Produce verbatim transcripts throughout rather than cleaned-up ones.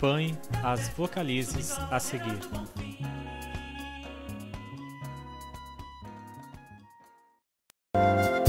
Acompanhe as vocalizes a seguir. Thank you.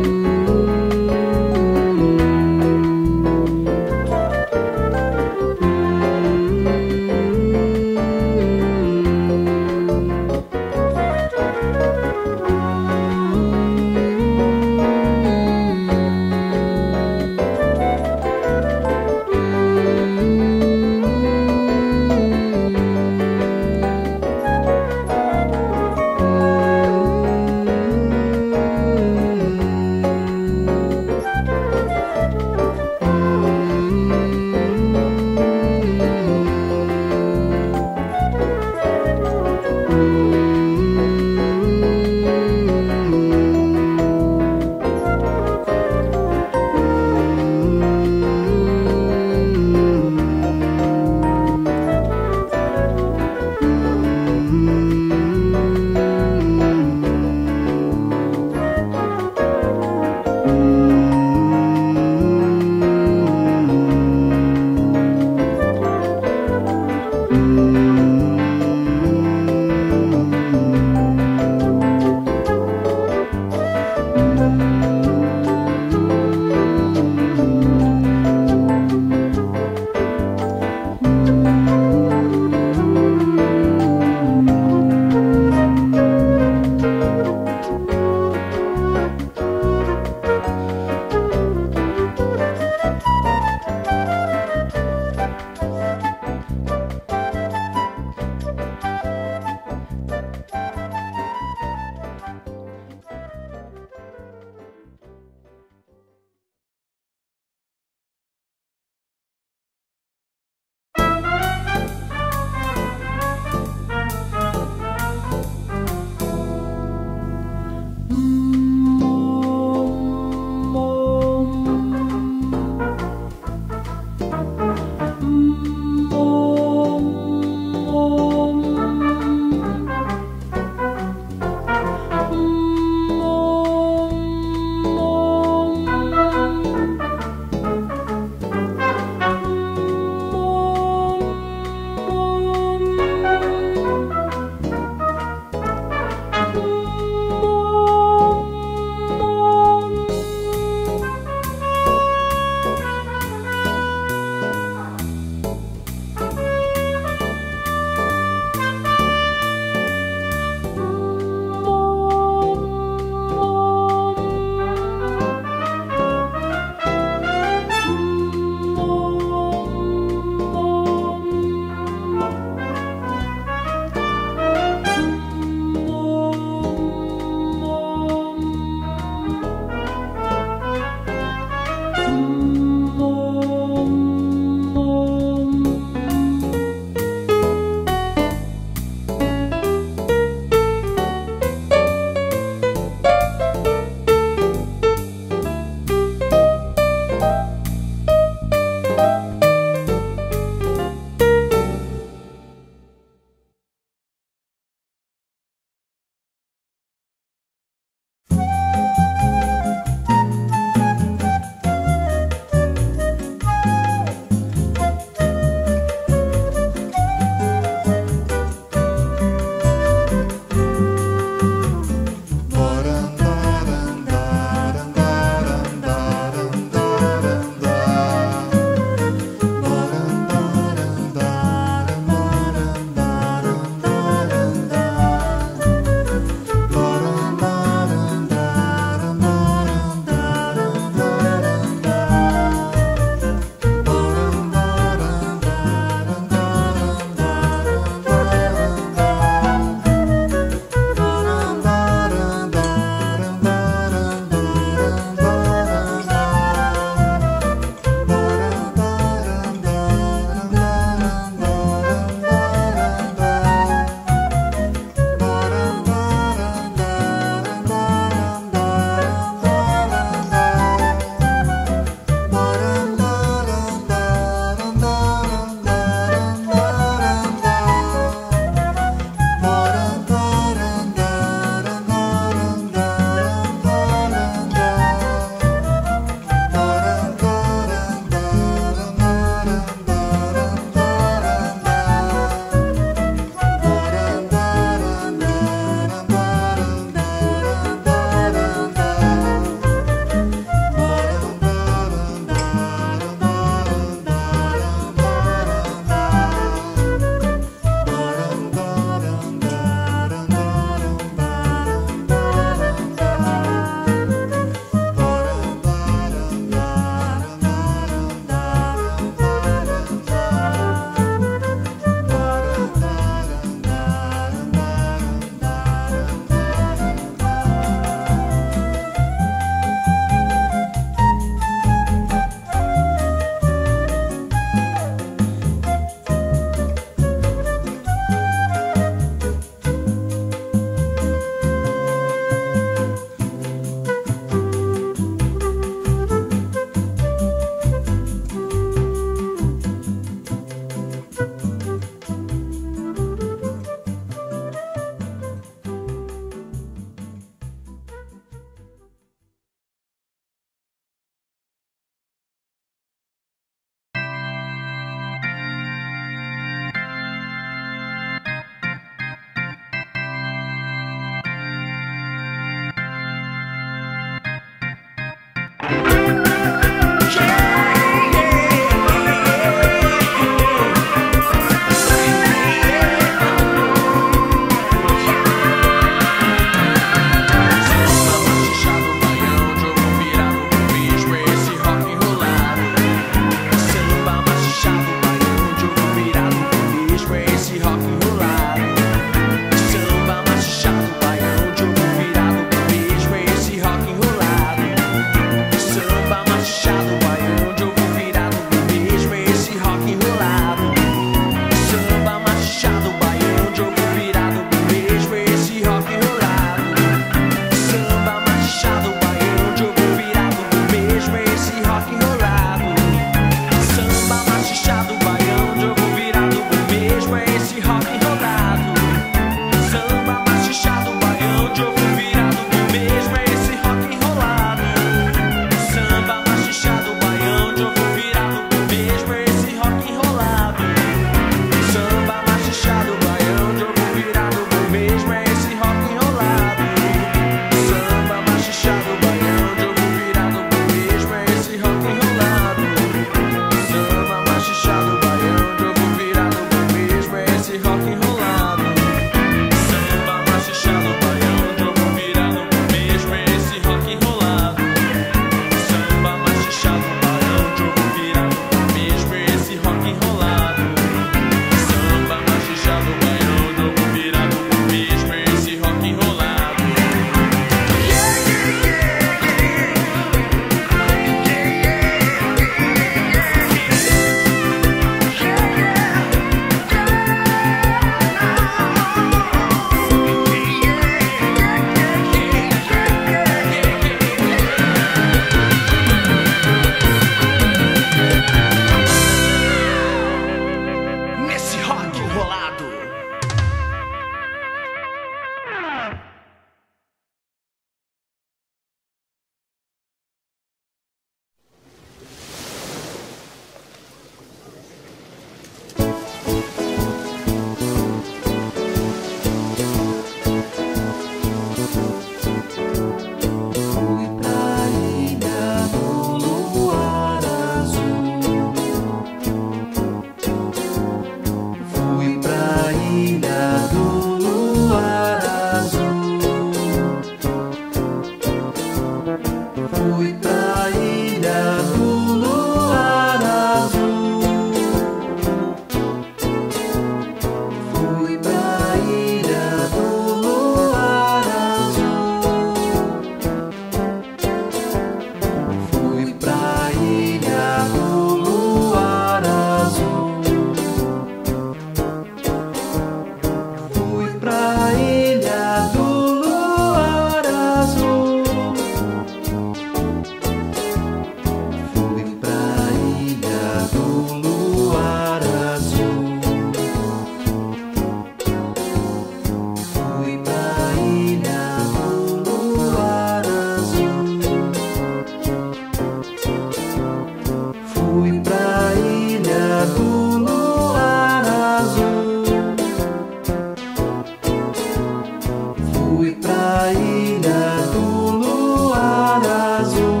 fui pra ilha do luar azul.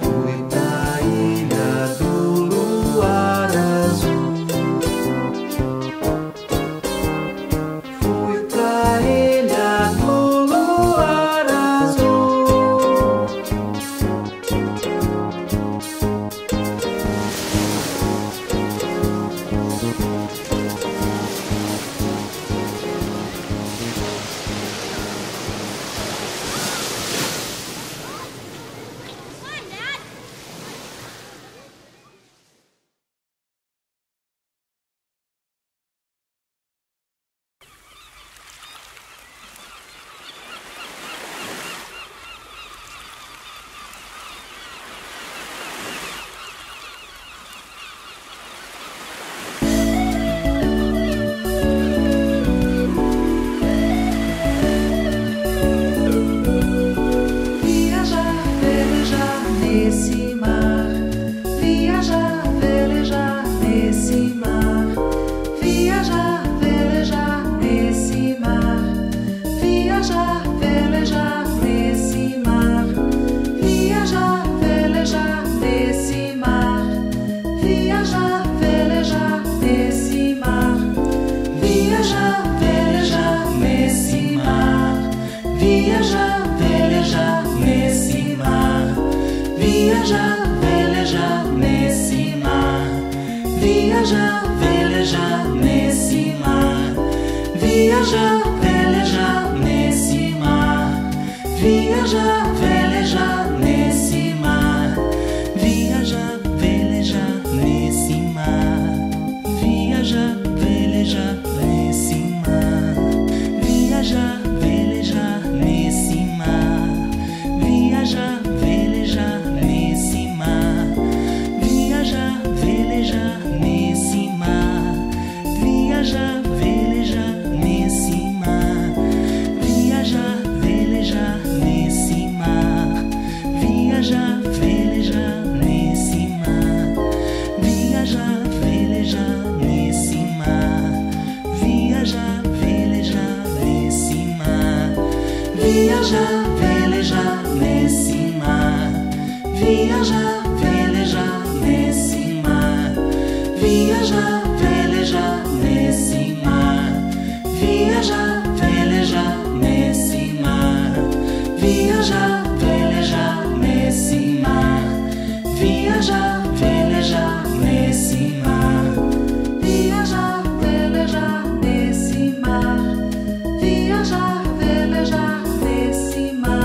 Fui pra ilha do luar azul. Fui pra ilha do luar azul. Nesse mar, viajar, velejar nesse mar, viajar, velejar nesse mar, viajar, velejar nesse mar, viajar, velejar nesse mar, viajar, velejar nesse mar, viajar, velejar nesse mar, viajar, velejar nesse mar. Viajar, velejar nesse mar. Viajar, velejar nesse mar. Viajar, velejar nesse mar. Viajar, velejar nesse mar. Viajar, velejar nesse mar. Viajar, velejar nesse mar. Viajar, velejar nesse mar. Viajar, velejar nesse mar, viajar, velejar nesse mar, viajar, velejar nesse mar, viajar, velejar nesse mar, viajar, velejar nesse mar, viajar, velejar nesse mar, viajar, velejar nesse mar, viajar, velejar nesse mar. Viajar, velejar nesse mar. Viajar, velejar nesse mar. Viajar, velejar nesse mar. Viajar, velejar nesse mar. Viajar, velejar nesse mar. Viajar, velejar nesse mar. Viajar, velejar nesse mar.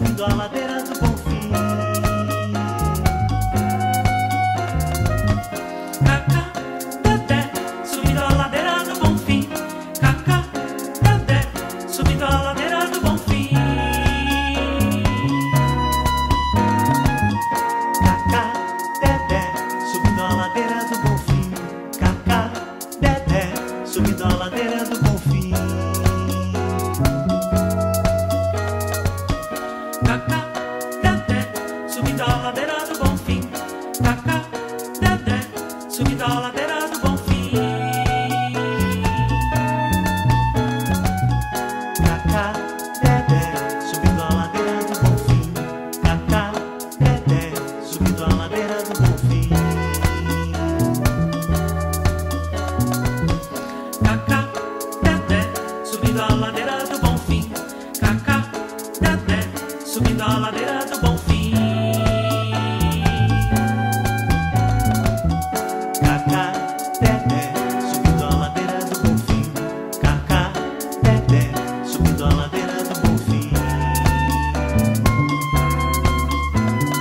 subindo a ladeira do Bonfim. Cacá, Tandé, subindo a ladeira do Bonfim. Cacá, Tandé, subindo a ladeira do Bonfim. Cacá, Tandé, subindo a ladeira do Bonfim. Cacá, Tandé, subindo a ladeira do Bonfim. Cacá, Tandé, subindo a ladeira do Bonfim. Cacá, Tandé, subindo a ladeira do Bonfim. Cacá, Tandé, subindo a ladeira do Bonfim. Cacá, Tandé, subindo a ladeira do Bonfim. Cacá, Tandé, subindo a ladeira do Bonfim. Cacá, Tandé, subindo a ladeira do Bonfim. Cacá, Tandé, subindo a ladeira do Bonfim. Cacá, Tandé, subindo a ladeira do Bonfim. Cacá, Tandé, subindo a ladeira do Bonfim. Cacá, Tandé, subindo a ladeira do Bonfim. Cacá, Tandé, subindo a ladeira do Bonfim. Cacá, Tandé, subindo a ladeira do Bonfim.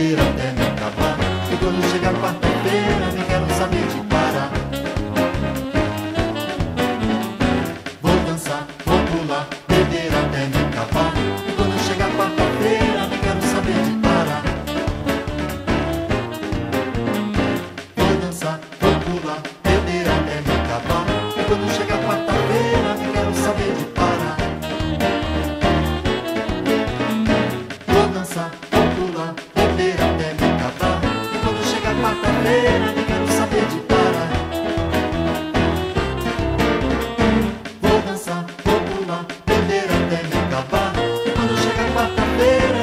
Até me acabar, e quando chegar quarta-feira nem quero saber de parar. Vou dançar, vou pular, beber até me acabar, e quando chegar quarta-feira nem quero saber de parar. Vou dançar, vou pular, beber até me acabar, e quando chegar quarta-feira nem quero saber de parar. Vou dançar, vou pular, até me acabar, e quando chegar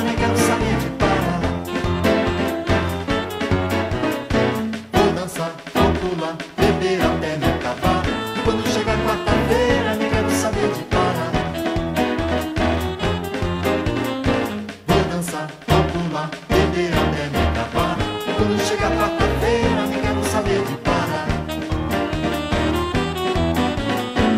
quarta-feira nem quero saber de parar. Vou dançar, vou pular, beber até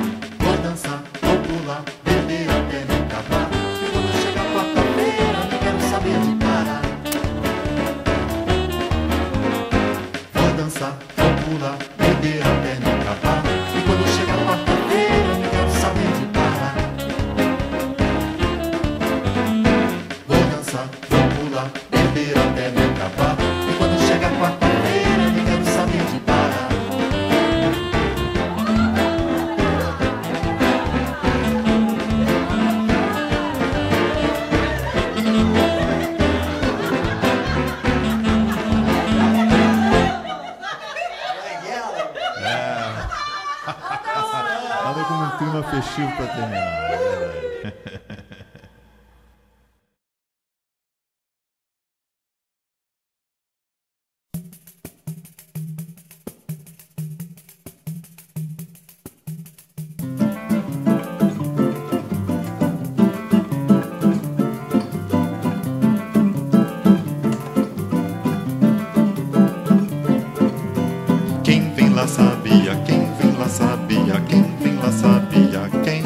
me acabar, e quando chegar quarta-feira nem quero saber de parar. Vou dançar, vou pular, beber até me acabar, e quando chegar quarta-feira nem quero saber de parar. Vou dançar, vou pular, beber até me acabar, e quando chegar quarta-feira nem quero saber de parar. Vou dançar, vou pular, beber até me acabar, e quando chegar quarta-feira nem quero saber de parar. Vou dançar, vou pular, beber até me acabar, e quando chegar quarta-feira nem quero saber de parar. Vou dançar, vou pular, beber até me acabar, e quando chegar quarta-feira nem quero saber de parar. É. Nada como um clima festivo pra terminar, é verdade. Quem vem lá sabia, quem vem lá sabia, quem vem lá sabia, quem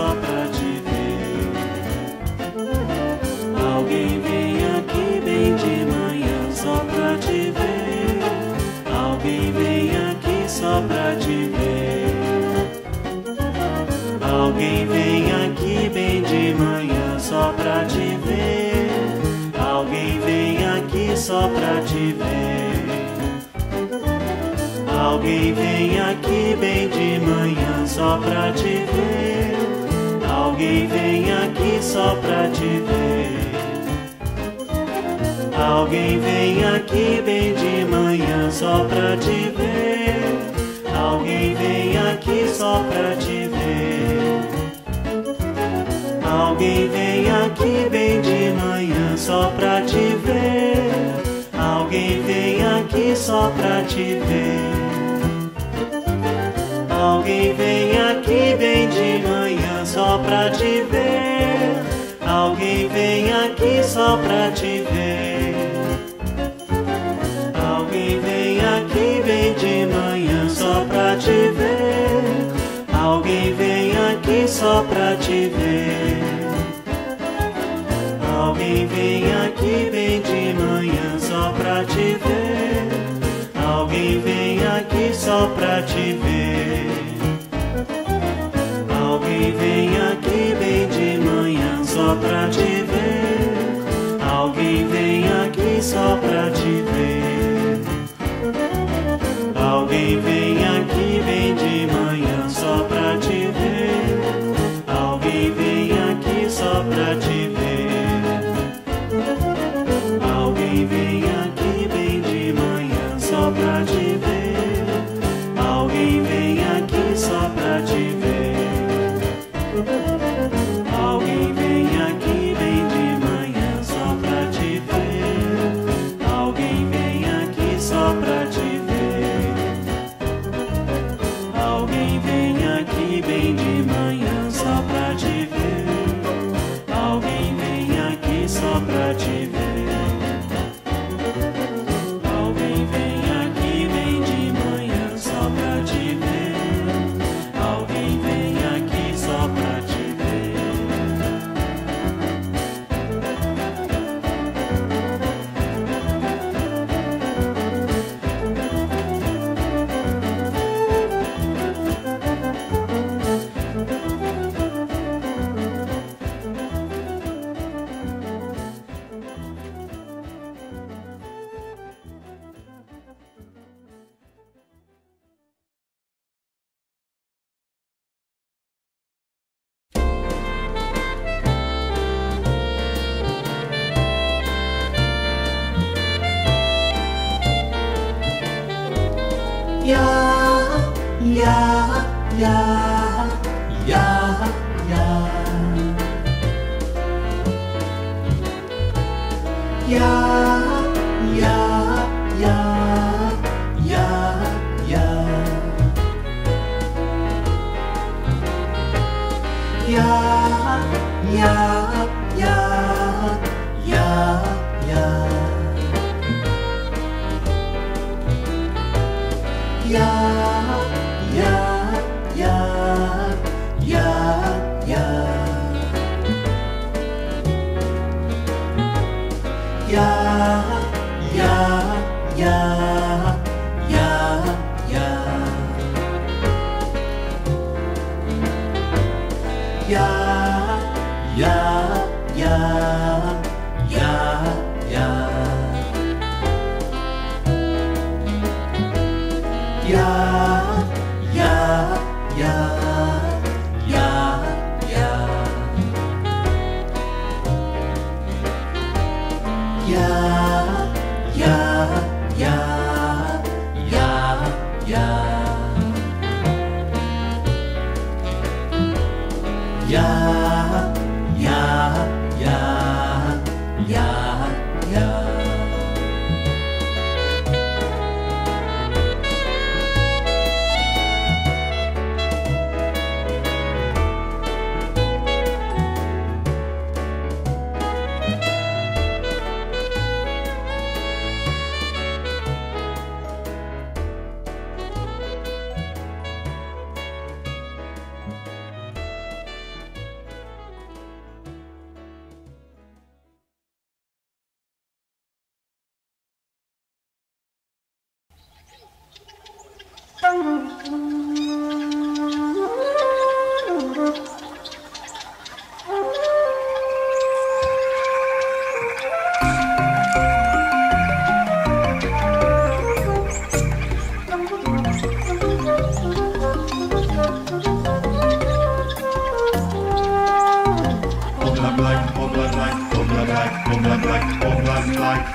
só pra te ver. Alguém vem aqui bem de manhã só pra te ver. Alguém vem aqui só pra te ver. Alguém vem aqui bem de manhã só pra te ver. Alguém vem aqui só pra te ver. Alguém vem aqui bem de manhã só pra te ver. Alguém vem aqui só pra te ver. Alguém vem aqui bem de manhã só pra te ver. Alguém vem aqui só pra te ver. Alguém vem aqui bem de manhã só pra te ver. Alguém vem aqui só pra te ver. Alguém vem aqui bem de manhã só pra te ver. Alguém vem aqui só pra te ver. Alguém vem aqui bem de manhã só pra te ver. Alguém vem aqui só pra te ver. Alguém vem aqui bem de manhã só pra te ver. Alguém vem aqui só pra te ver. Alguém vem aqui bem de manhã só pra te ver. Alguém vem aqui só pra te ver. Alguém vem aqui bem de manhã só pra te ver. Alguém vem aqui só pra te ver. Alguém vem aqui bem de manhã só pra te ver. Alguém vem aqui só pra te ver. Alguém vem aqui bem de manhã só pra te ver. Alguém vem aqui só pra te ver. Alguém vem aqui bem de manhã só pra te ver. Alguém vem aqui só pra te ver. Alguém vem aqui bem de manhã só pra te ver. Alguém vem aqui só pra te ver. like,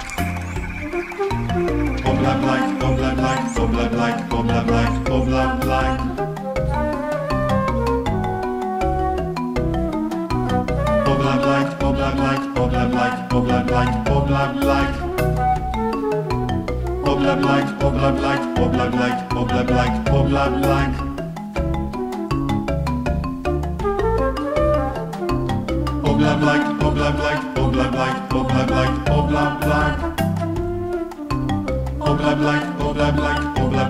Oblab like, oblab like, oblab like, oblab like, oblab like, oblab like, oblab like, oblab like, oblab like, oblab like, oblab like, oblab like, oblab like, oblab like, oblab like, oblab like, oblab like, oblab like, oblab like, oblab like. Mare, mire, mare, mire, mare, mire,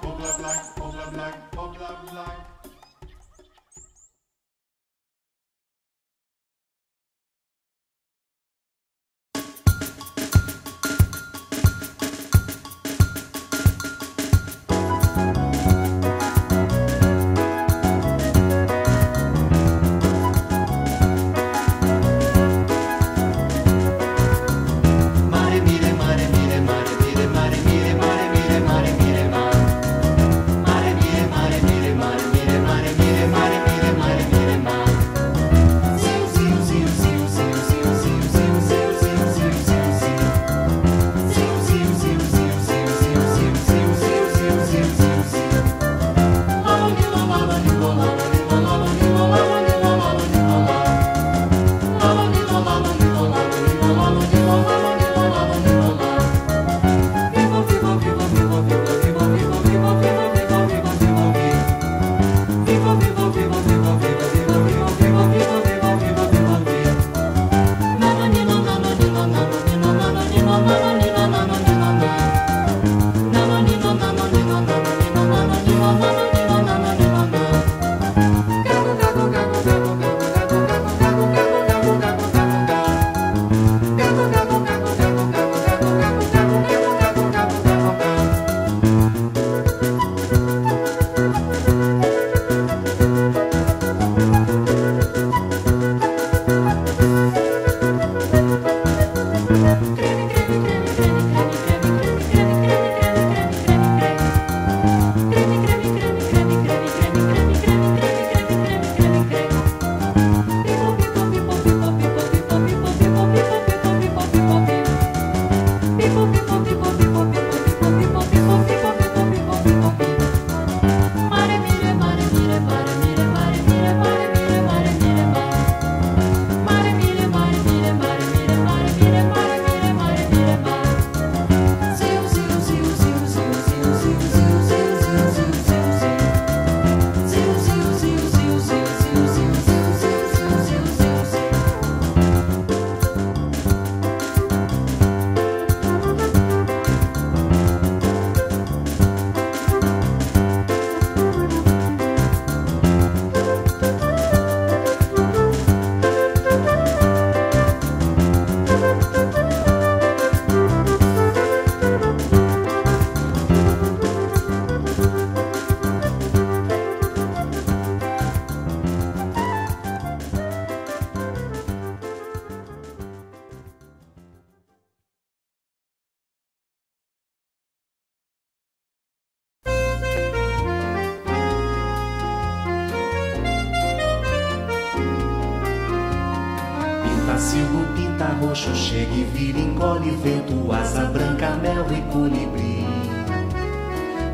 Pintassilgo, pinta roxo, chega e vira, engole vento, asa branca, mel e colibri.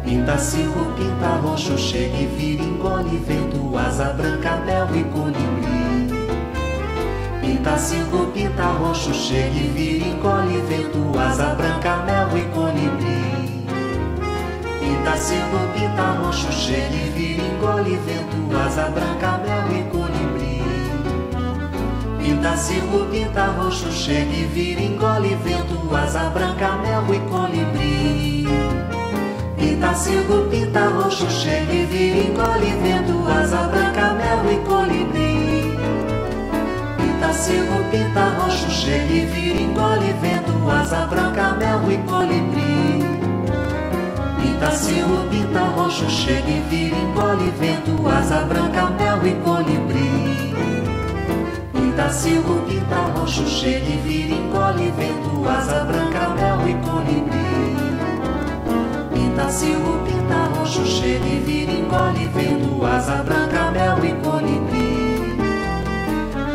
Pintassilgo, pinta roxo, chega e vira, engole vento, asa branca, mel e colibri. Pintassilgo, pinta roxo, chega e vira, engole vento, asa branca, mel e colibri. Pintassilgo, pinta roxo, chega e vira, engole vento, asa branca, mel e colibri. Pintassilgo, pinta roxo, chega e vira, engole vento, asa branca, mel e colibri. Pintassilgo, pinta roxo, chega e vira, engole vento, asa branca, mel e colibri. Pintassilgo, pinta roxo, chega e vira, engole vento, asa branca, mel e colibri. Pintassilgo, pinta roxo, chega e vira, engole vento, asa branca, mel e colibri. Pintassilgo, pinta roxo, chega e vira, engole vento, asa branca, mel e colibri.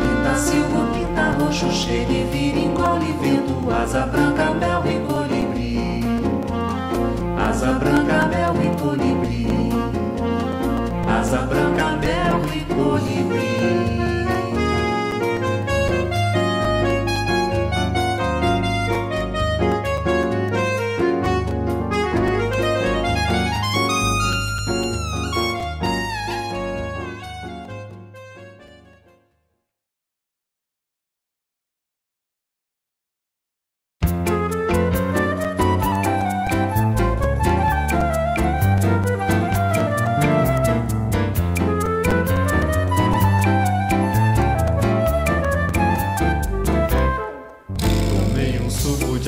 Pintassilgo, pinta roxo, chega e vira, engole vento, asa branca, mel e colibri. Pintassilgo, pinta roxo, chega e vira, engole vento, asa branca, mel e colibri. Asa branca, mel e colibri. Asa branca, mel e colibri.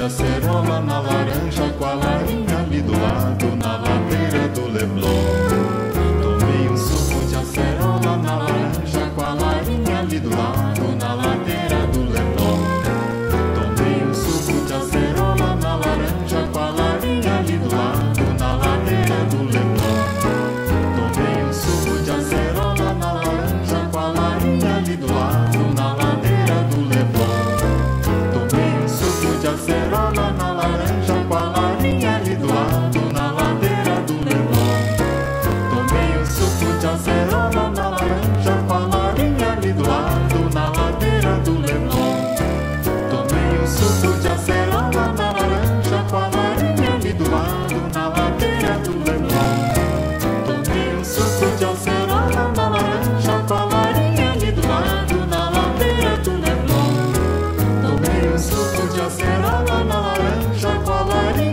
Acerola na laranja com a larinha ali do lado, na ladeira do Leblon. Tomei um suco de acerola na laranja com a larinha ali do lado, na ladeira do Leblon. Tomei um suco de acerola na laranja com a larinha ali do lado, na ladeira do Leblon.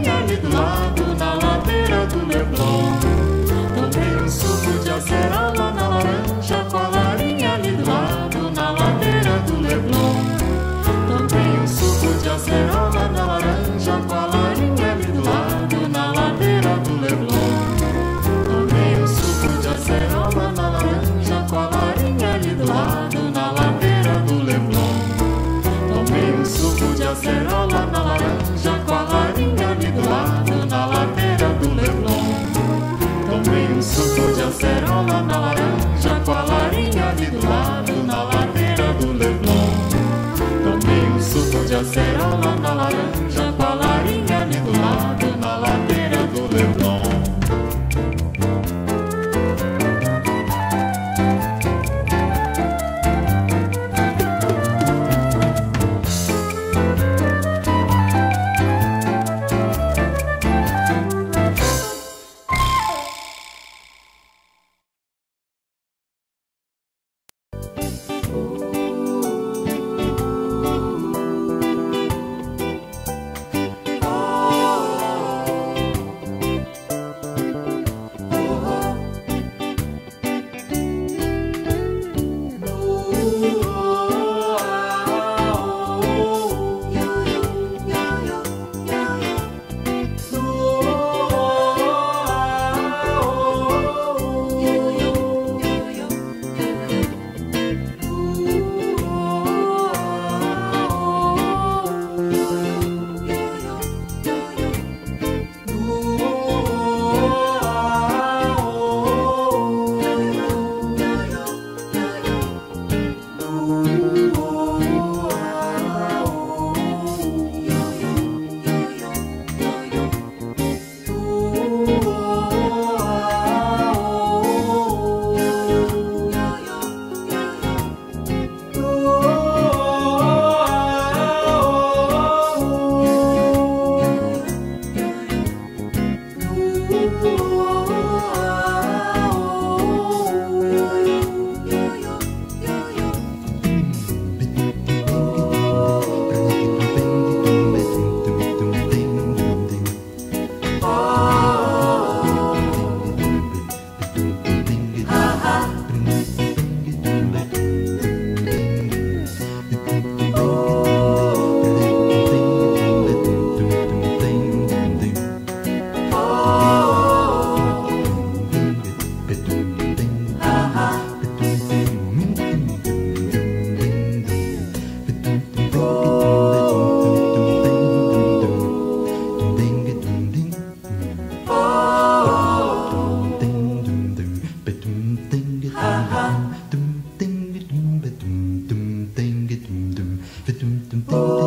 Tomei um suco de acerola na laranja com a larinha ali do lado, na ladeira do Leblon. Acerola na laranja com a larinha ali do lado, na ladeira do Leblon. Tomei um suco de acerola na laranja com a larinha ali do lado, na ladeira do Leblon. Tomei um suco de acerola na laranja com a larinha ali do lado, na ladeira do Leblon. Tomei um suco de acerola na laranja com a larinha ali do lado, na ladeira do Leblon. Tomei um suco de acerola na laranja com a larinha ali do lado, na ladeira do Leblon. Tomei um suco de acerola na laranja com a larinha ali do lado, na ladeira do Leblon. Tomei um suco de acerola na laranja com a larinha ali do lado, na ladeira do Leblon. Tomei um suco de acerola na laranja com a larinha ali do lado, na ladeira do Leblon. Tomei um suco de acerola na laranja com a larinha ali do lado, na ladeira do Leblon. Tomei um suco de acerola na laranja com a larinha ali do lado, na ladeira do Leblon. Tomei um suco de acerola na laranja com a larinha ali do lado, na ladeira do Leblon. Abacate,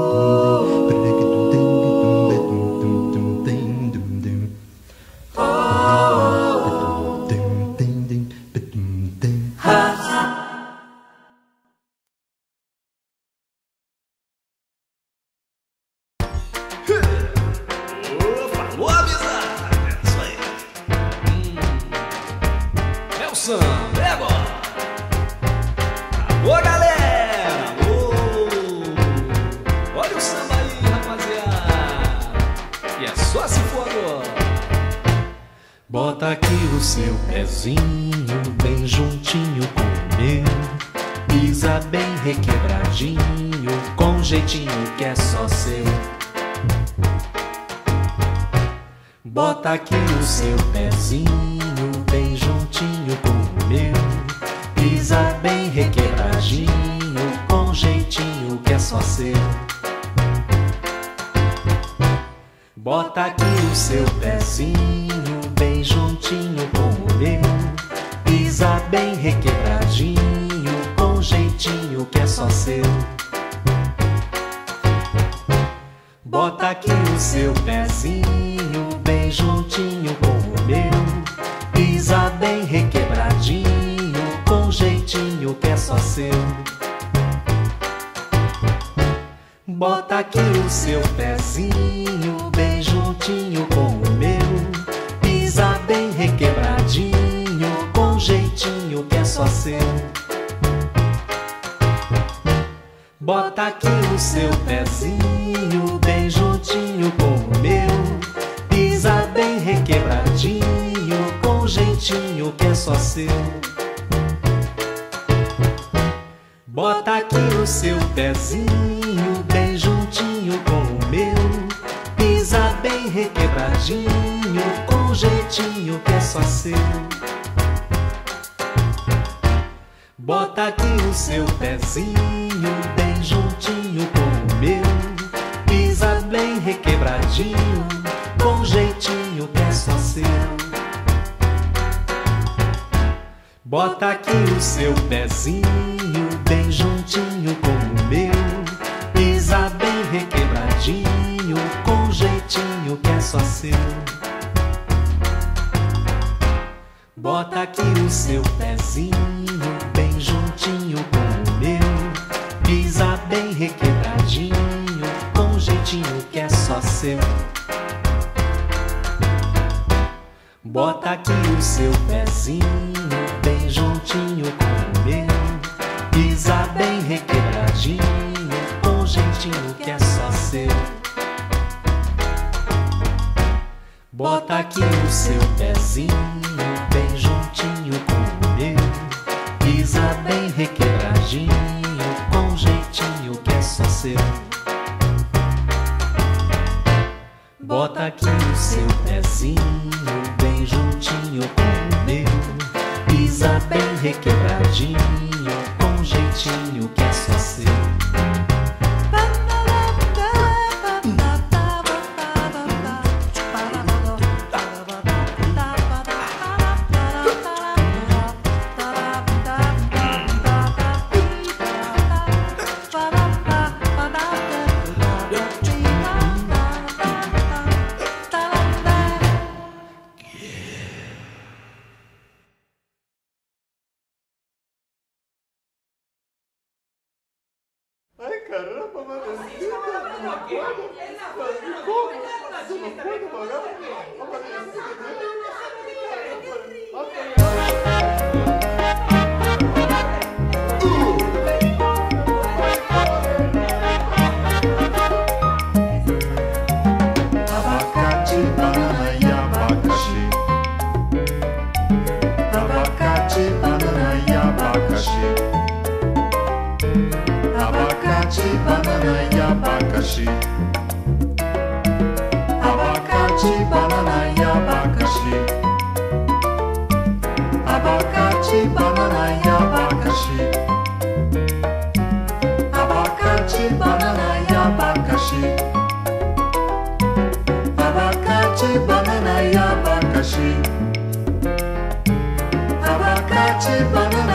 banana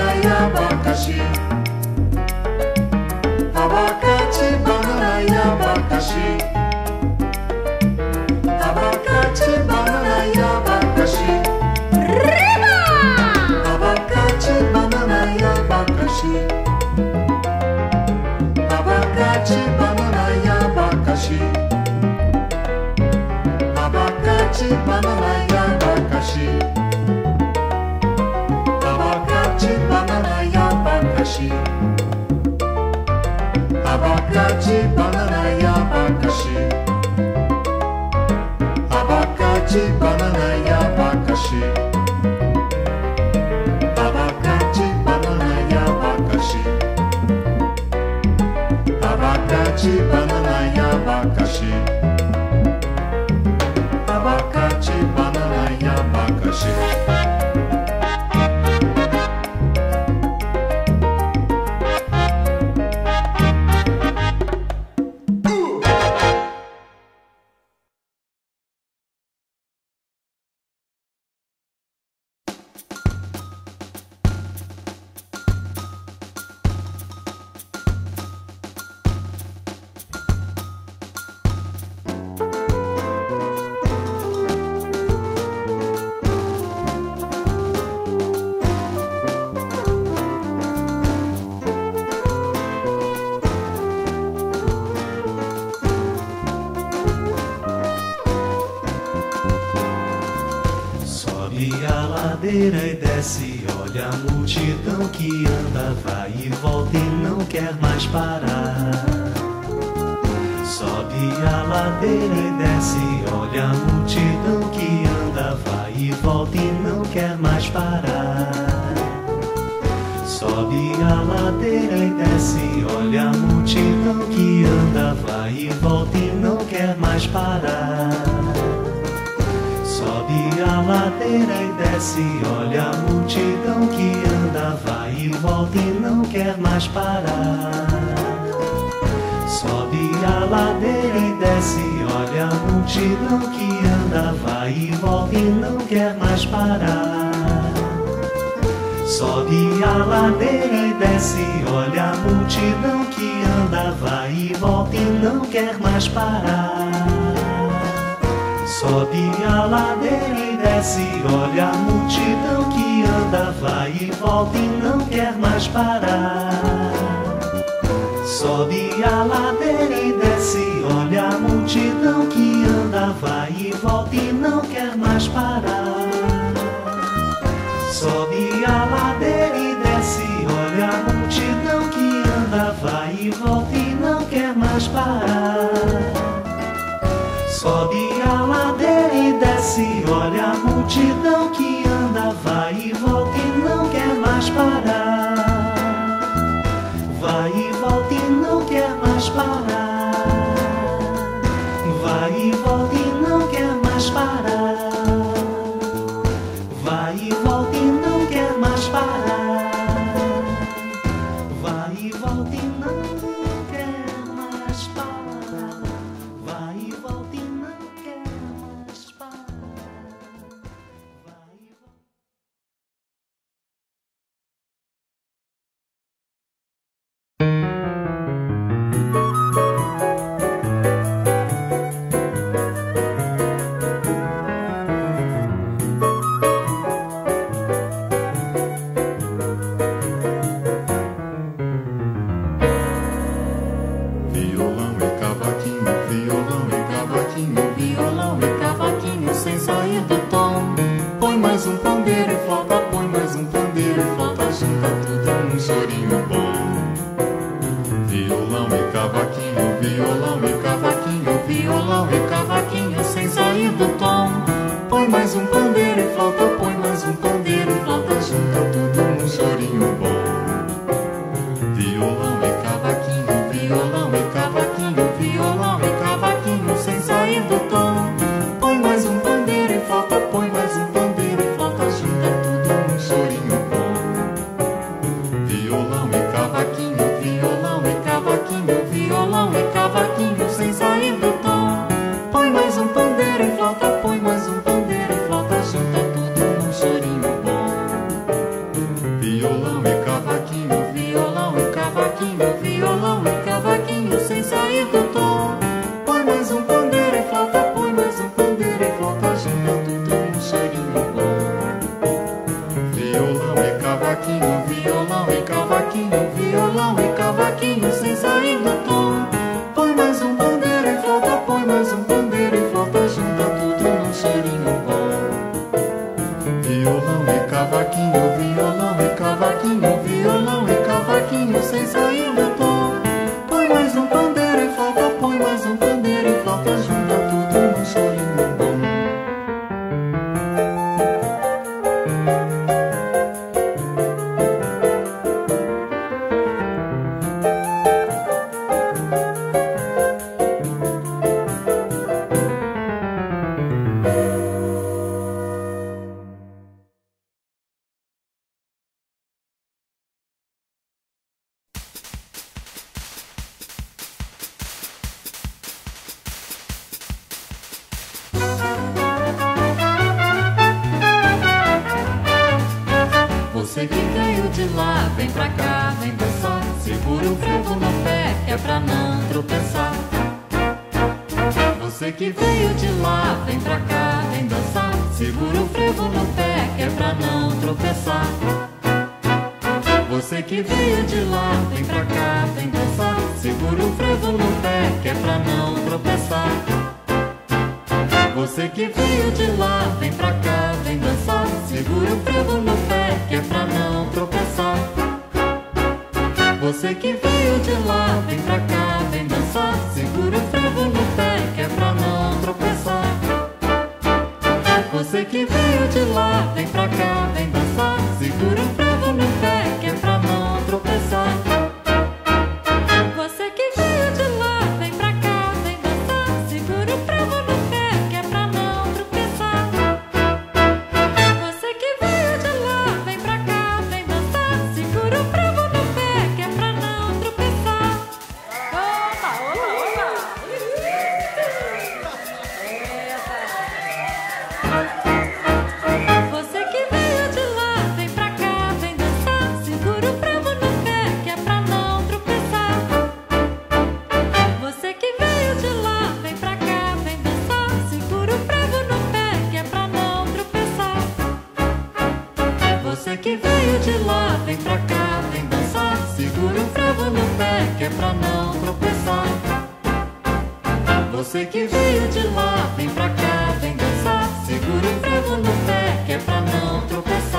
e abacaxi, banana e abacaxi. Riba! Abacaxi, banana e abacaxi. Abacaxi, banana e abacaxi. Abacaxi, banana e abacaxi. Abacaxi, banana e abacaxi. Abacaxi, banana e abacaxi. Abacaxi, banana e abacaxi. Abacaxi, banana e abacaxi. Abacaxi, banana e abacaxi. Abacaxi, banana e abacaxi. E desce, olha a multidão que anda, vai e volta e não quer mais parar. Sobe a ladeira e desce, olha a multidão que anda, vai e volta e não quer mais parar. Sobe a ladeira e desce, olha a multidão que anda, vai e volta e não quer mais parar. Sobe a ladeira e desce, olha a multidão que anda, vai e volta e não quer mais parar. Sobe a ladeira e desce, olha a multidão que anda, vai e volta e não quer mais parar. Sobe a ladeira e desce, olha a multidão que anda, vai e volta e não quer mais parar. Sobe a ladeira e desce, olha a multidão que anda, vai e volta e não quer mais parar. Sobe a ladeira e desce, olha a multidão que anda, vai e volta e não quer mais parar. Sobe a ladeira e desce, olha a multidão que anda, vai e volta e não quer mais parar. Sobe a ladeira e desce, olha a multidão que anda, vai e volta e não quer mais parar. Vai e volta e não quer mais parar. Vai e volta e não quer mais parar. Vai e volta e não quer mais parar. Vai e volta e não quer mais parar. Vai e volta e violão e cavaquinho, violão e cavaquinho. cavaquinho sem sair do tom. Põe mais um pandeiro e flauta, põe mais um pandeiro e flauta, junta tudo num cheirinho bom. Violão e cavaquinho, violão e cavaquinho, violão e cavaquinho sem sair do tom. Põe mais um pandeiro e flauta, põe mais um pandeiro e flauta, junta tudo num cheirinho bom. Você que veio de lá, vem pra cá, vem dançar. Segura o frevo no pé, que é pra não tropeçar. Você que veio de lá, vem pra cá, vem dançar. Segura o frevo no pé, que é pra não tropeçar. Você que veio de lá, vem pra cá, vem dançar. Segura o frevo no pé, que é pra não tropeçar. Você que veio de lá, vem pra cá, vem dançar. Segura o frevo no pé, que é pra não tropeçar. Você que veio de lá, vem pra cá, vem dançar. Segura o frevo no pé, que é pra não tropeçar. Você que veio de lá, vem pra cá, vem dançar. Segura o frevo no pé, que é pra não tropeçar. Você que veio de lá, vem pra cá, vem dançar. Segura o frevo no pé, que é pra não tropeçar. Você que veio de lá, vem pra cá, vem dançar. Segura o frevo no pé, que é pra não tropeçar.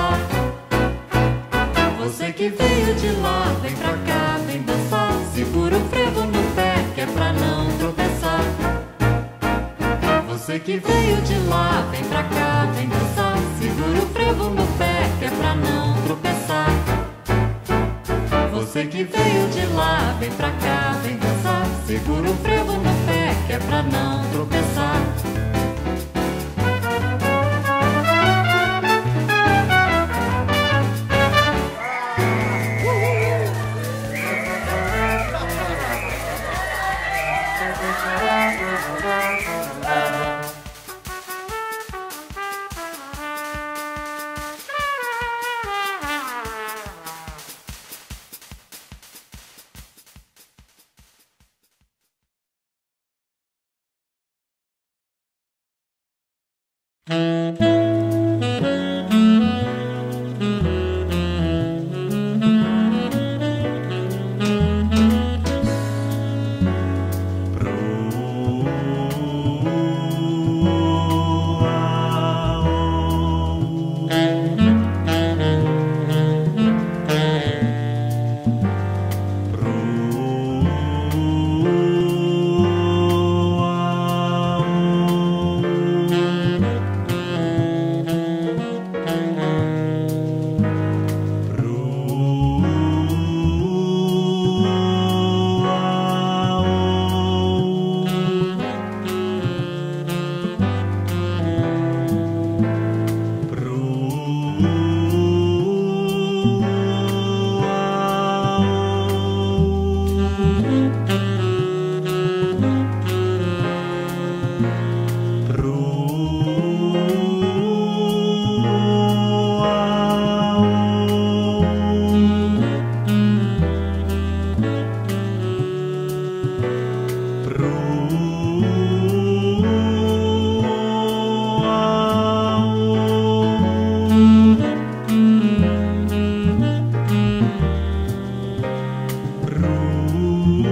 Você que veio de lá, vem pra cá, vem dançar. Segura o frevo no pé, que é pra não tropeçar. Você que veio de lá, vem pra cá, vem dançar. Segura o frevo no pé, que é pra não tropeçar. Roll Oh,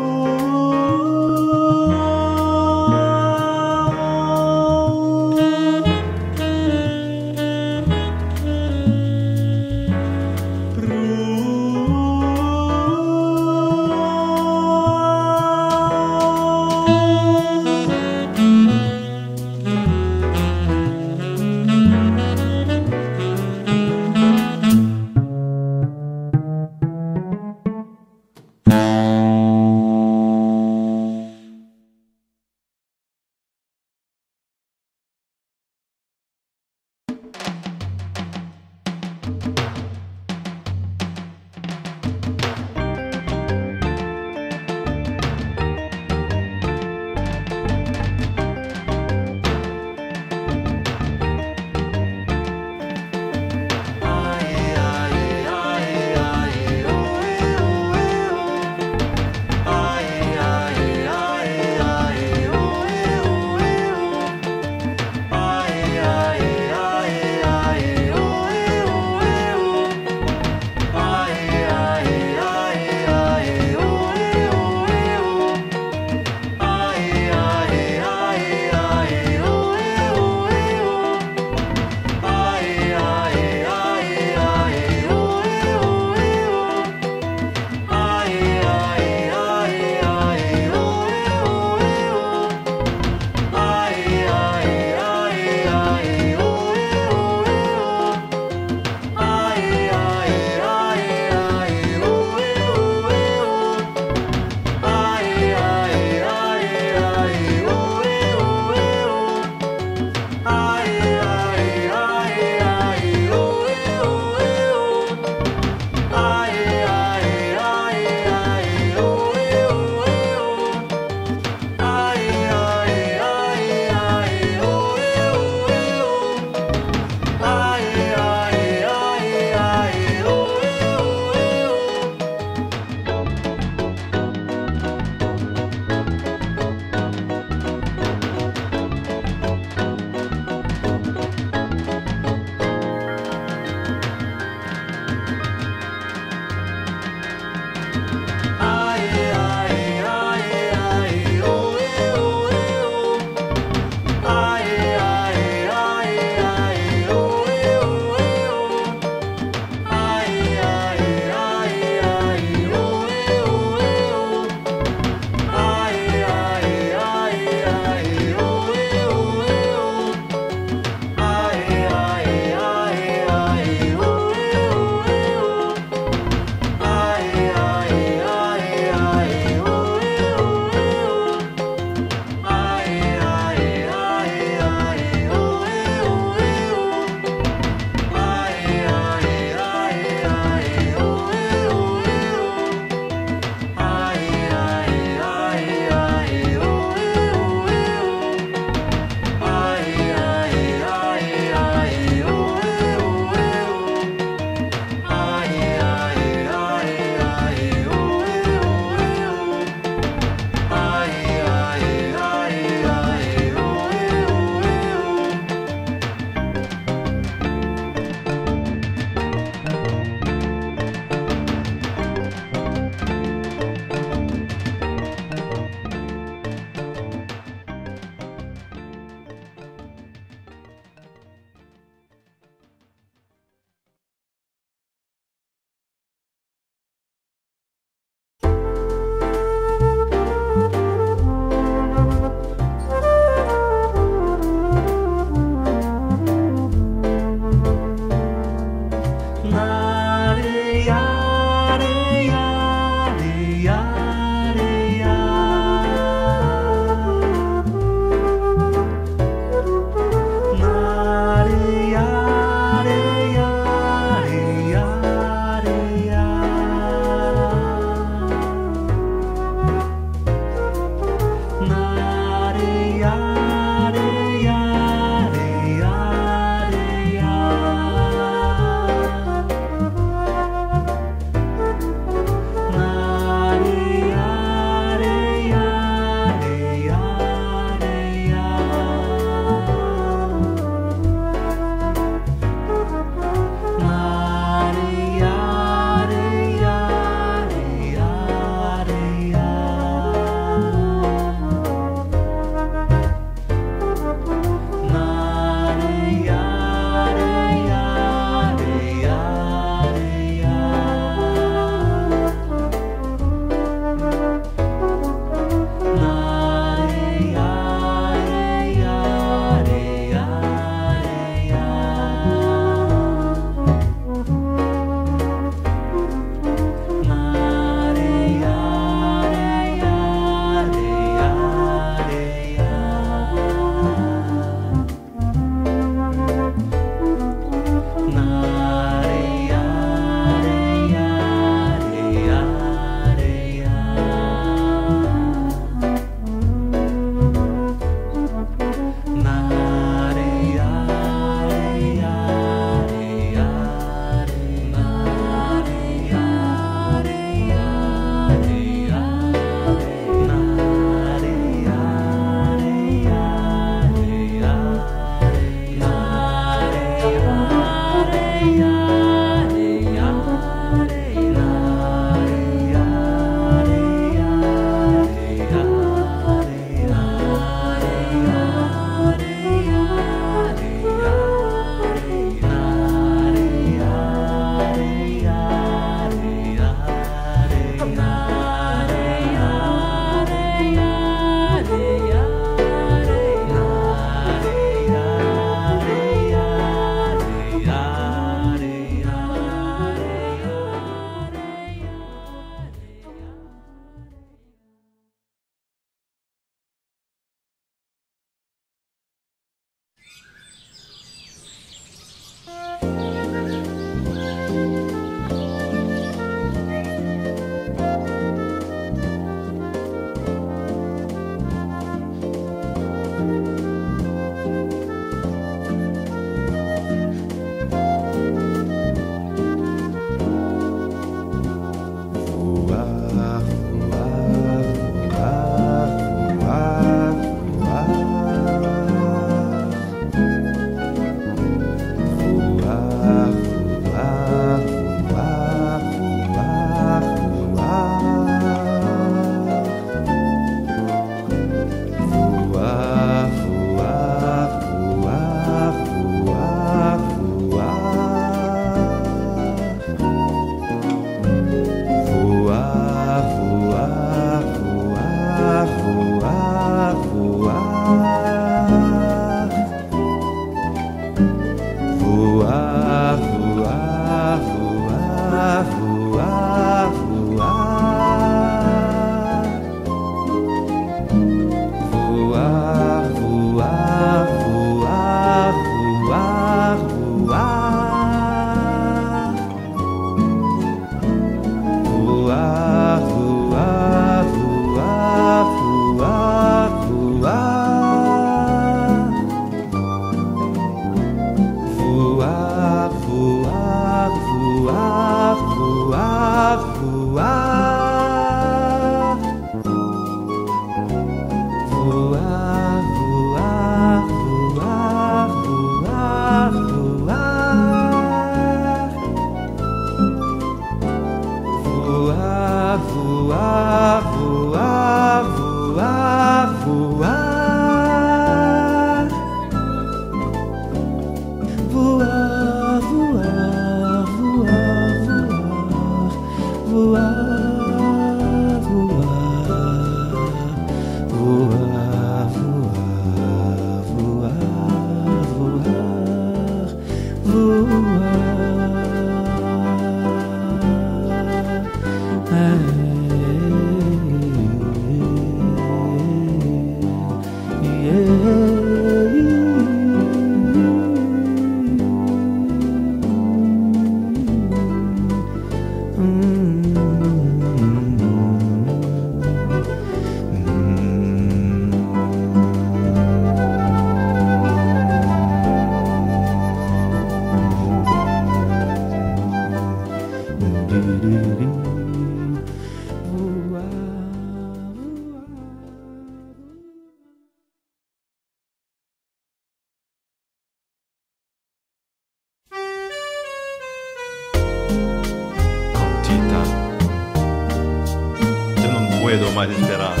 moedor mais esperado.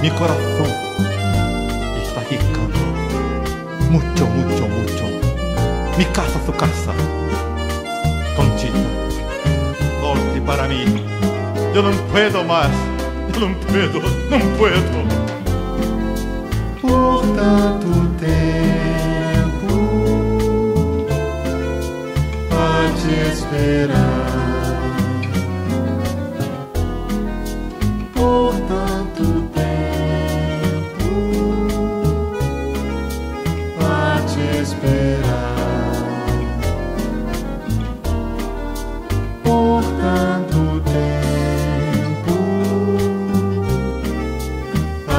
Mi coração está quicando. Mucho, mucho, mucho. Mi casa, su casa. Conchita, volte para mí. Yo no puedo más. Yo no puedo, no puedo. Por tanto tempo a te esperar, por tanto tempo a te esperar, por tanto tempo a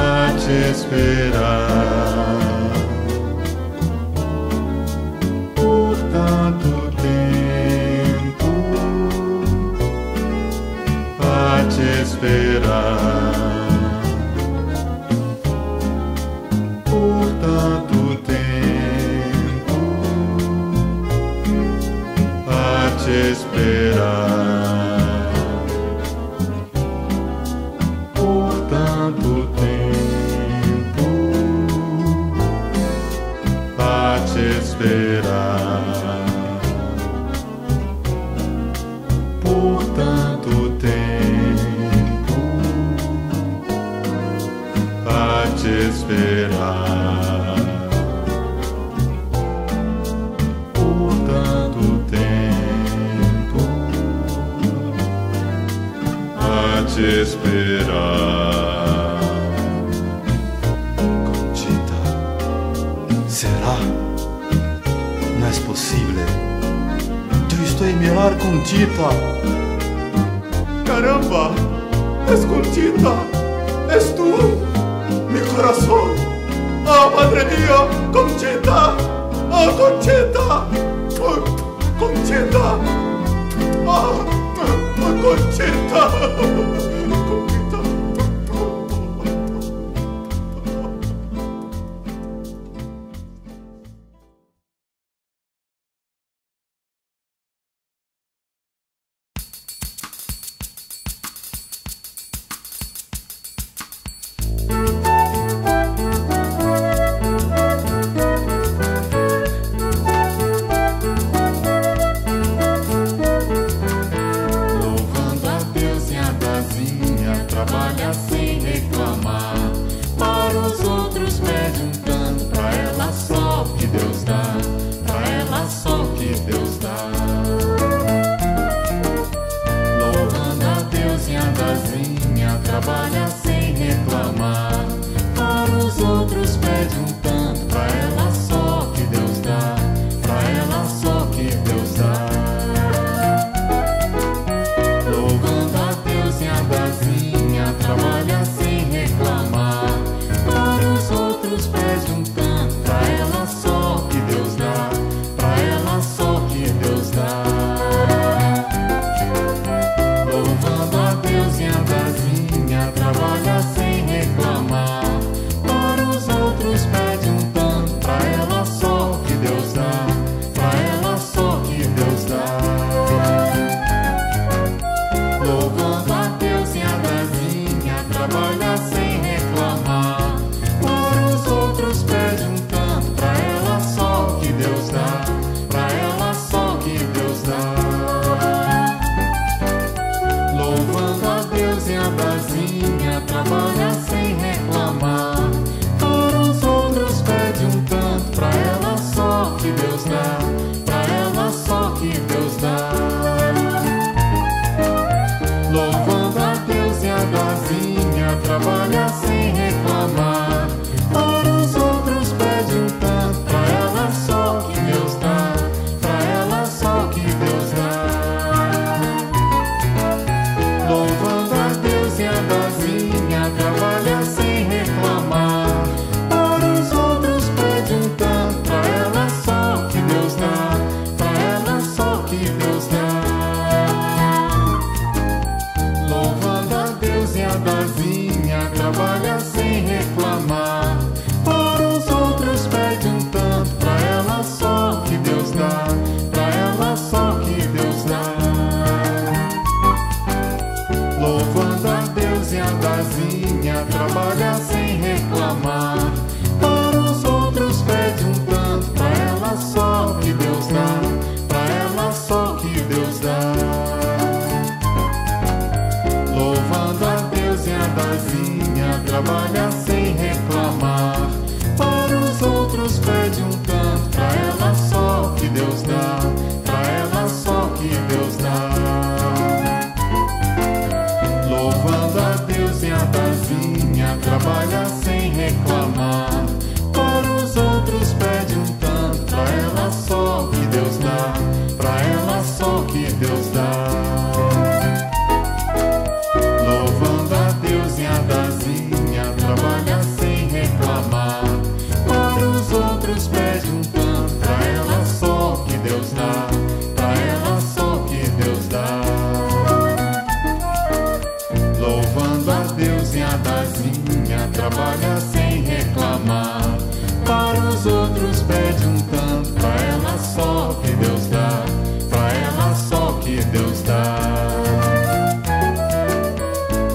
te esperar. Esperar por tanto tempo a te esperar, por tanto tempo a te esperar, por tanto tempo te esperar, por tanto tempo a te esperar. Conchita, será? Não é possível. Eu estou a mirar Conchita. Caramba, é Conchita, é tu. Mi corazón, oh madre mía, Conchita, oh Conchita, oh Conchita, oh, oh Conchita, Conchita. sozinha, trabalha sem reclamar. Para os outros pede um tanto, pra ela só o que Deus dá, pra ela só o que Deus dá. Louvando a Deus e a Dazinha, trabalha sem reclamar. Para os outros pede um tanto, pra ela só o que Deus dá, pra ela só o que Deus dá. Louvando a Deus e a Dazinha, trabalha sem reclamar. Para os outros pede um tanto, pra ela só o que Deus dá, pra ela só o que Deus dá. Louvando a Deus e a Dazinha, trabalha sem reclamar. Para os outros pede um tanto, pra ela só o que Deus dá, pra ela só o que Deus dá. Louvando a Deus e a Dazinha, trabalha sem reclamar. Para os outros pede um tanto, pra ela só o que Deus dá, pra ela só o que Deus dá.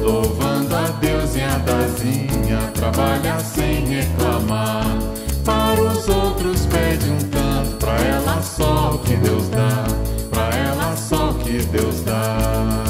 Louvando a Deus e a Dazinha, trabalha sem reclamar. Para os outros pede um tanto, pra ela só o que Deus dá, pra ela só o que Deus dá.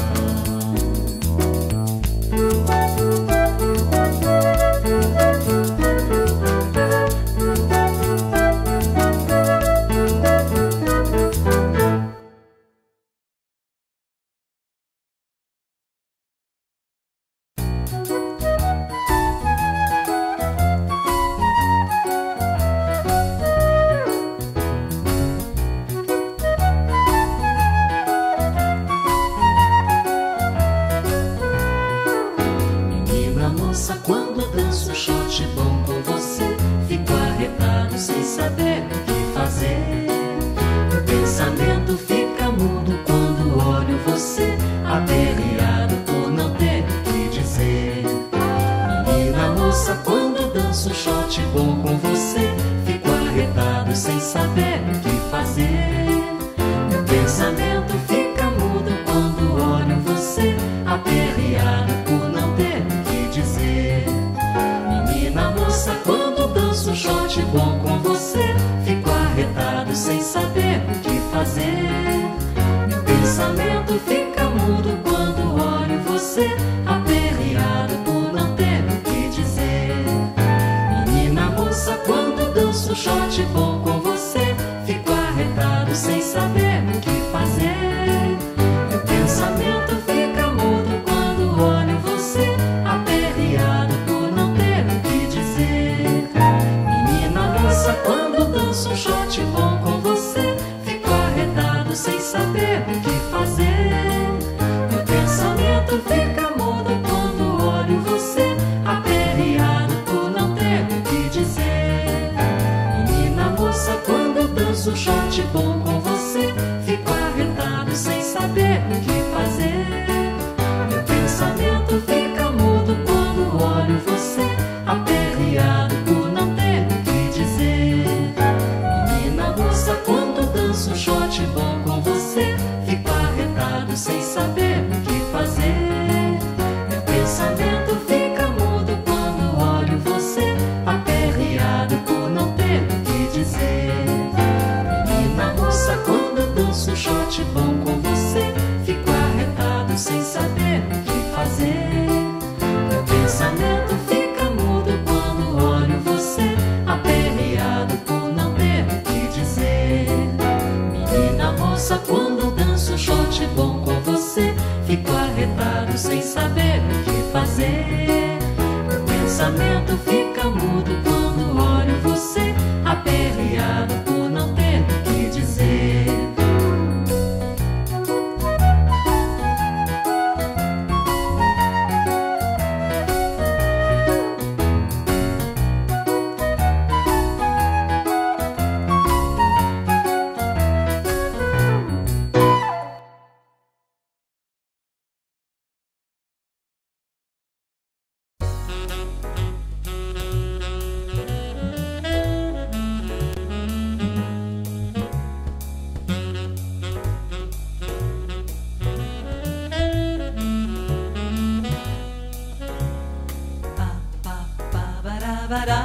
Ba-ba-ba-ba-da.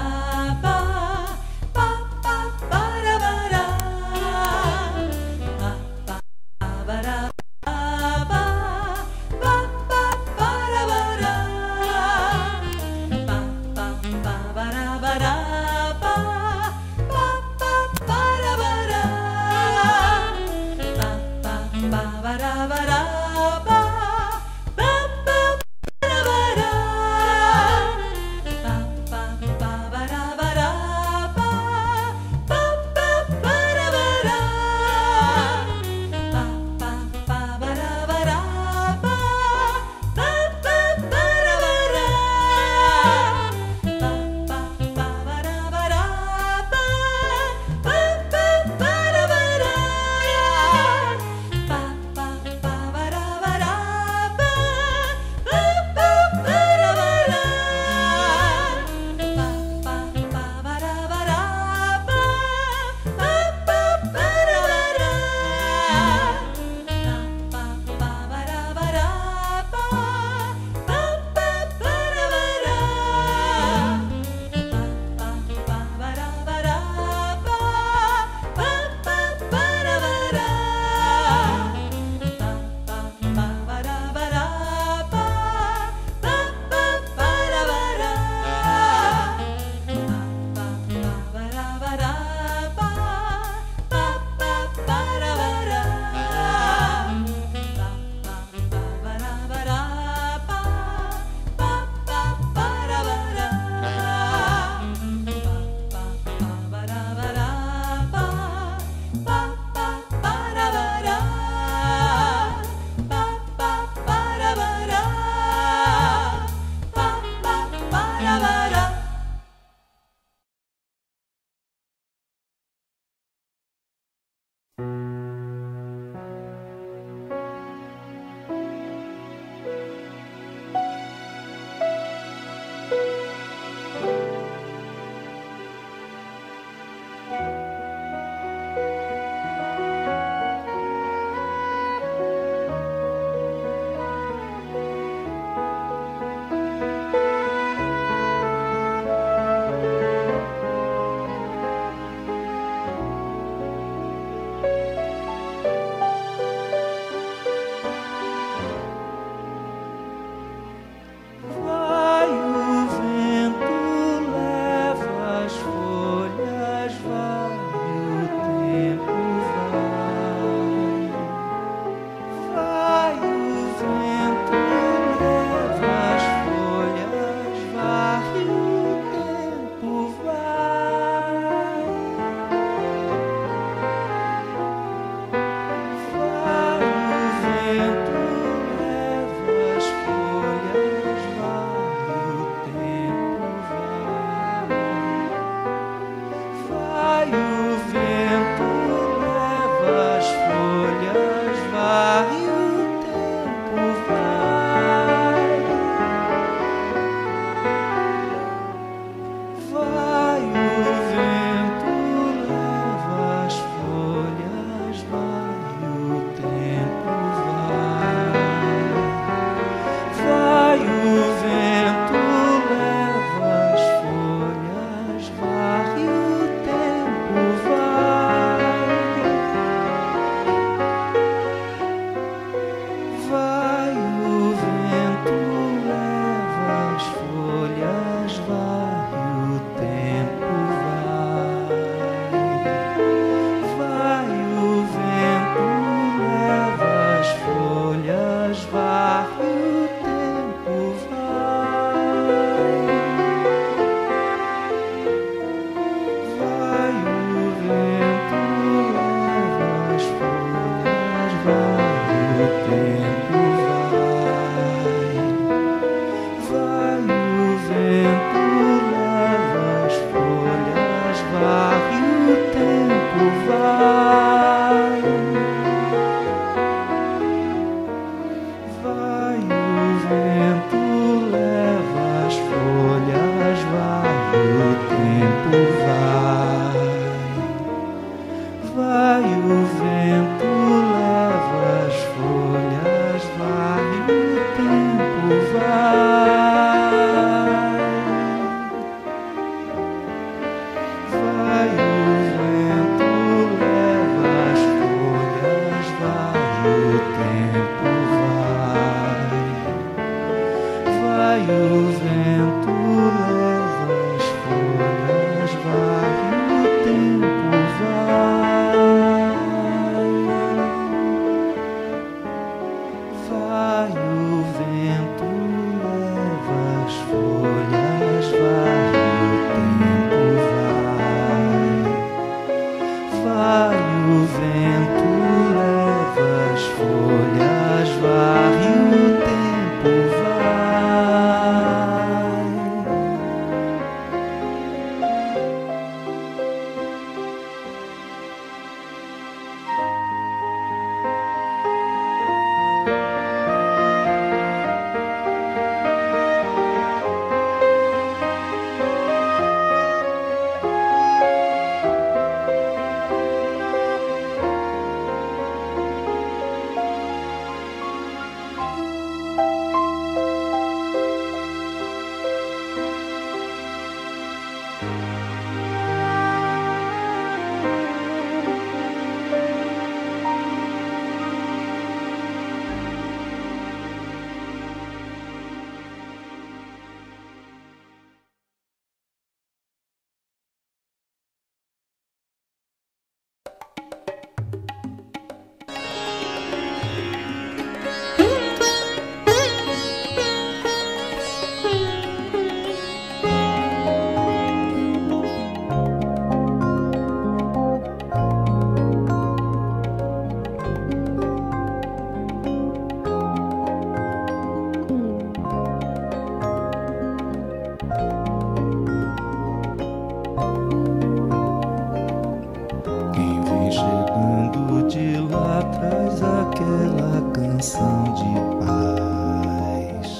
Quem vem chegando de lá traz aquela canção de paz.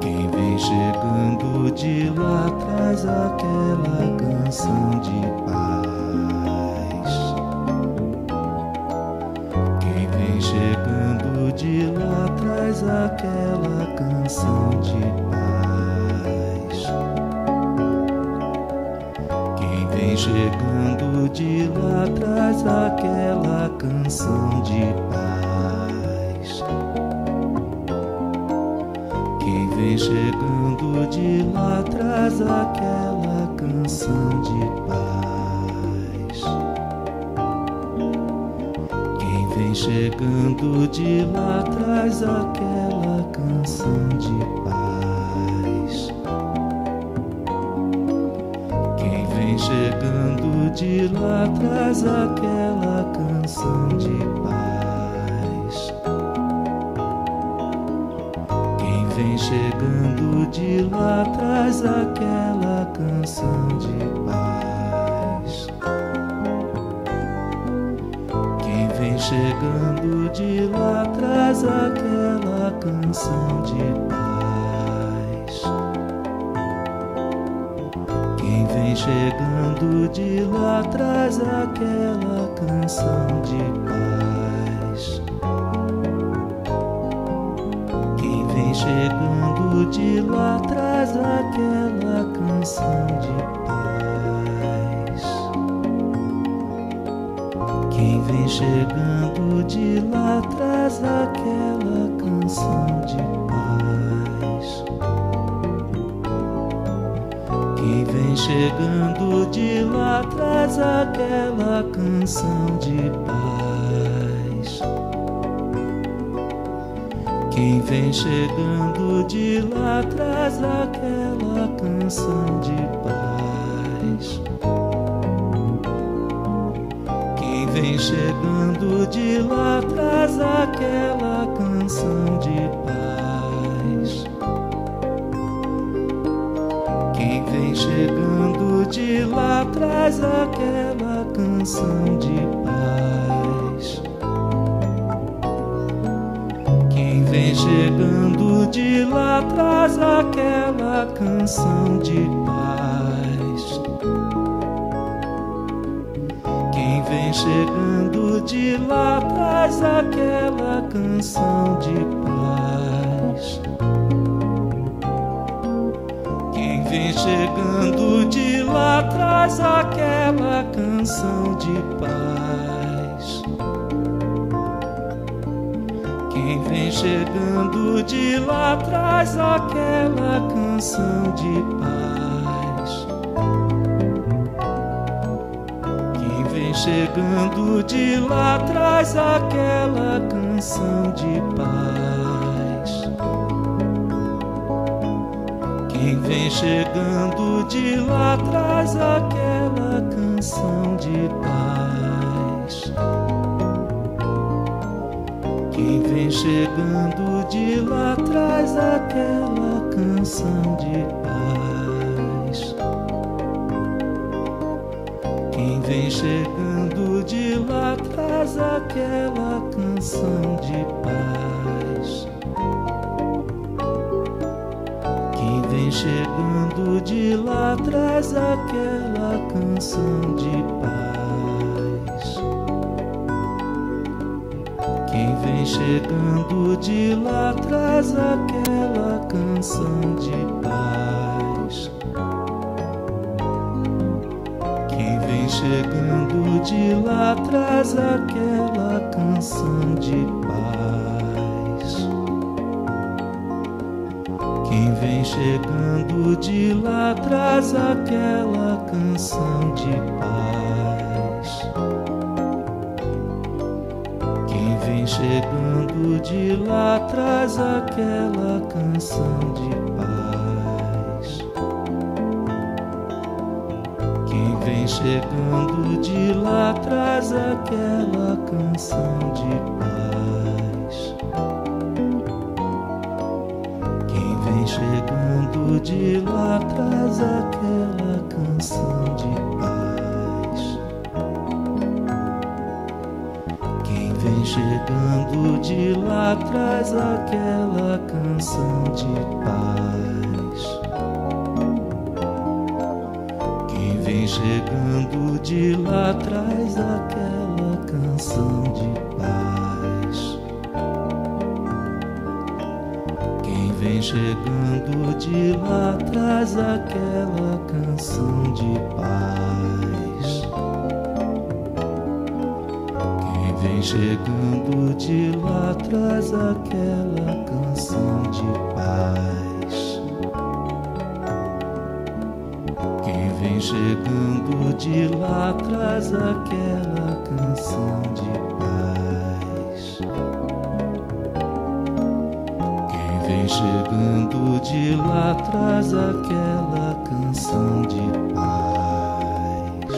Quem vem chegando de lá traz aquela canção de paz. De lá traz aquela canção de paz. Quem vem chegando de lá traz aquela canção de paz. Quem vem chegando de lá traz aquela canção de paz. Quem vem chegando de lá traz aquela canção de paz. Quem vem chegando de lá traz aquela canção de paz. Quem vem chegando de lá traz aquela canção de paz. Chegando de lá traz aquela canção de paz. Quem vem chegando de lá traz aquela canção de paz. Quem vem chegando de lá traz aquela canção de paz. Quem vem chegando de lá traz aquela canção de paz. Quem vem chegando de lá traz aquela canção de paz. Quem vem chegando de lá traz aquela canção de paz. Quem vem chegando de lá traz aquela canção de paz. Quem vem chegando de lá traz aquela canção de paz. Quem vem chegando de lá traz aquela canção de paz. Quem vem chegando de lá traz aquela canção de paz. Quem vem chegando de lá traz aquela canção de paz. Quem vem chegando de lá traz aquela canção de paz. Chegando de lá traz aquela canção de paz. Quem vem chegando de lá traz aquela canção de paz. Quem vem chegando de lá traz aquela canção de paz. Quem vem chegando de lá traz aquela canção de paz. Quem vem chegando de lá traz aquela canção de paz. Quem vem chegando de lá traz aquela canção de paz. Chegando de lá traz aquela canção de paz. Quem vem chegando de lá traz aquela canção de paz. Quem vem chegando de lá traz aquela canção de paz. Quem vem chegando de lá traz aquela canção de paz. Quem vem Vem chegando de lá atrás aquela canção de paz. Quem vem chegando de lá atrás aquela canção de paz. Quem vem chegando de lá atrás aquela canção de paz. Vem chegando de lá atrás aquela canção de paz. Quem vem chegando de lá atrás aquela canção de paz. Quem vem chegando de lá atrás aquela canção de paz. Vem chegando de lá atrás aquela canção de paz.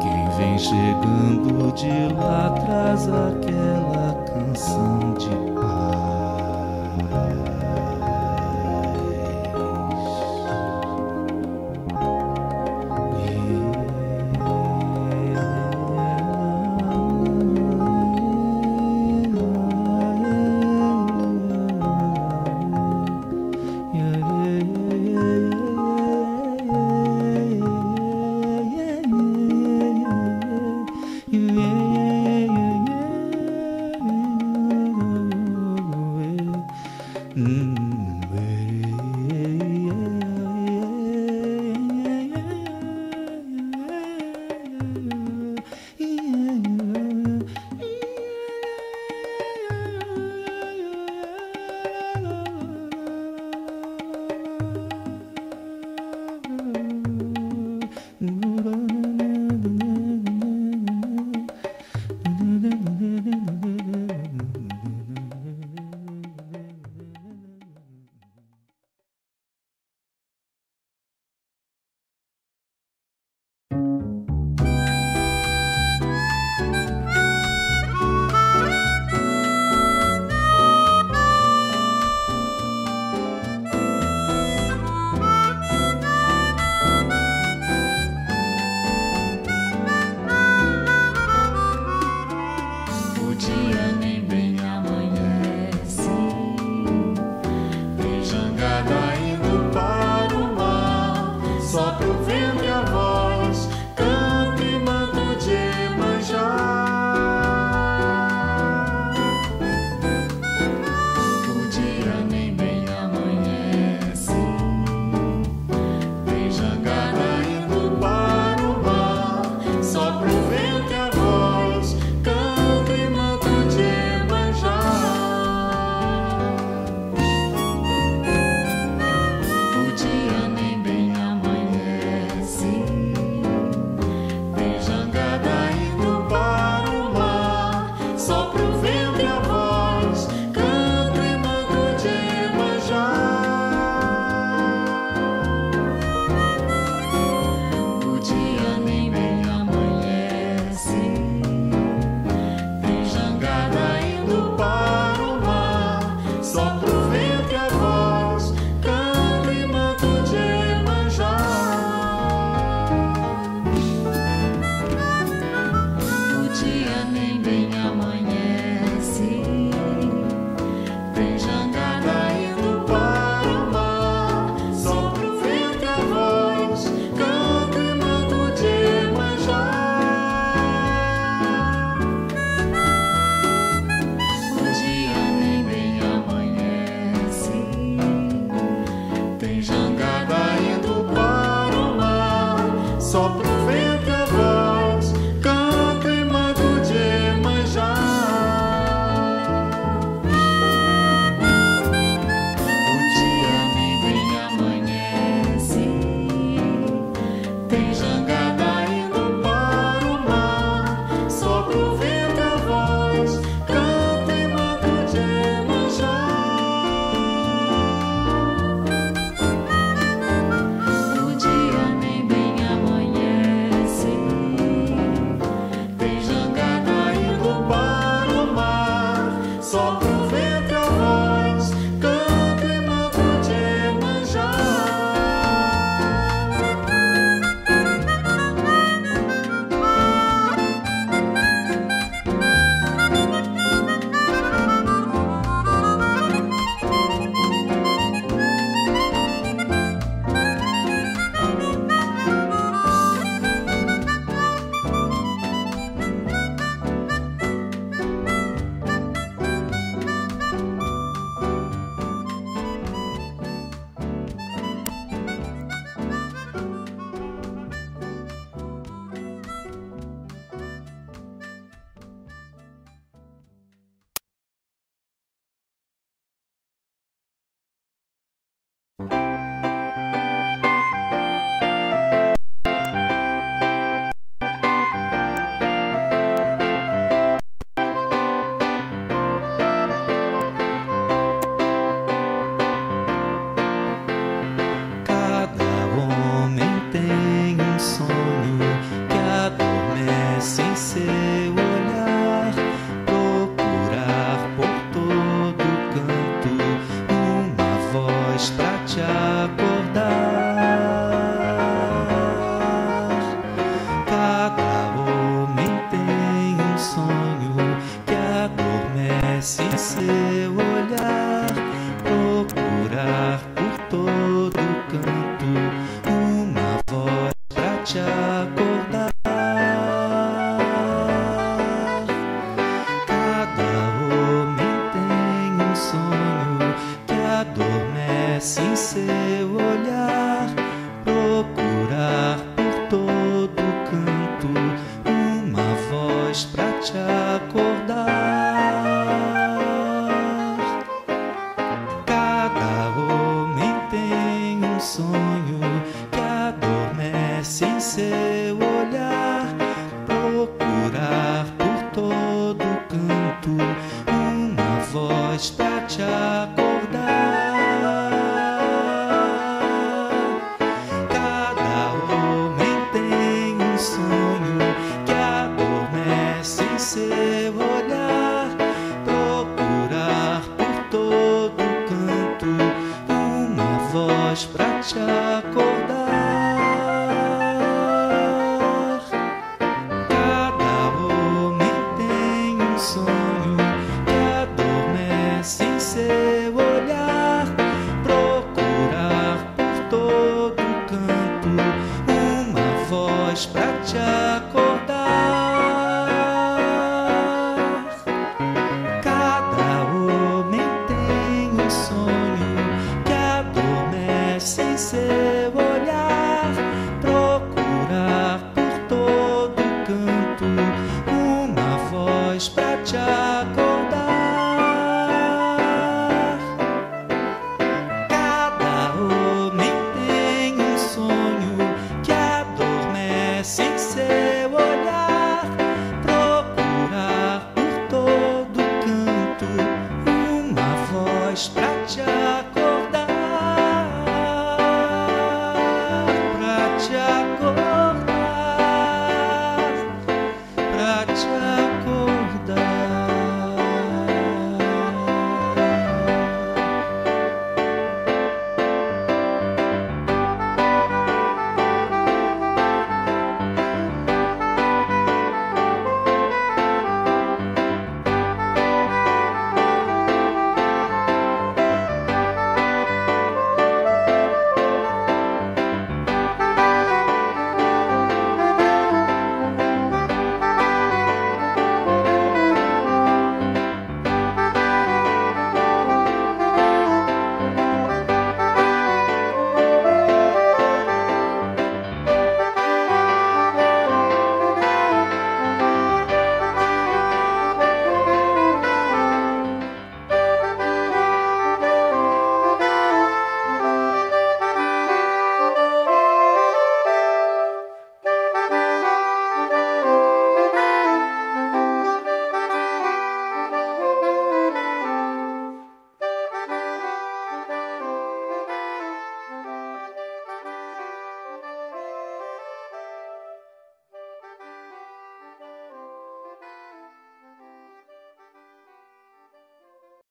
Quem vem chegando de lá atrás aquela canção de paz. assim ser.